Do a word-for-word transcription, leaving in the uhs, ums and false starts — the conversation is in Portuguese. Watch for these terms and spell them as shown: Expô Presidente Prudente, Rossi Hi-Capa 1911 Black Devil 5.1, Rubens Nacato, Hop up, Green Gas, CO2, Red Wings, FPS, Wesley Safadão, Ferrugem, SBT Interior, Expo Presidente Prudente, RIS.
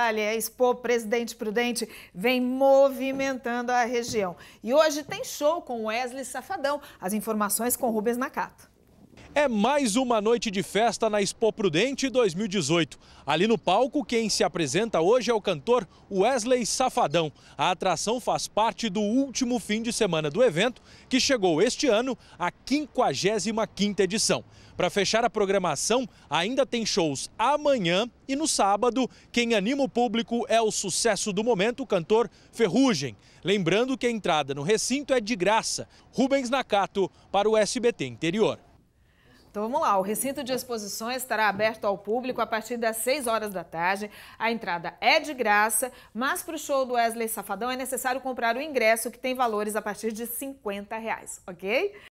Olha, a Expo Presidente Prudente vem movimentando a região. E hoje tem show com Wesley Safadão. As informações com Rubens Nacato. É mais uma noite de festa na Expo Prudente dois mil e dezoito. Ali no palco, quem se apresenta hoje é o cantor Wesley Safadão. A atração faz parte do último fim de semana do evento, que chegou este ano à quinquagésima quinta edição. Para fechar a programação, ainda tem shows amanhã e no sábado. Quem anima o público é o sucesso do momento, o cantor Ferrugem. Lembrando que a entrada no recinto é de graça. Rubens Nacato para o S B T Interior. Então vamos lá, o recinto de exposições estará aberto ao público a partir das seis horas da tarde. A entrada é de graça, mas para o show do Wesley Safadão é necessário comprar o ingresso, que tem valores a partir de cinquenta reais, ok?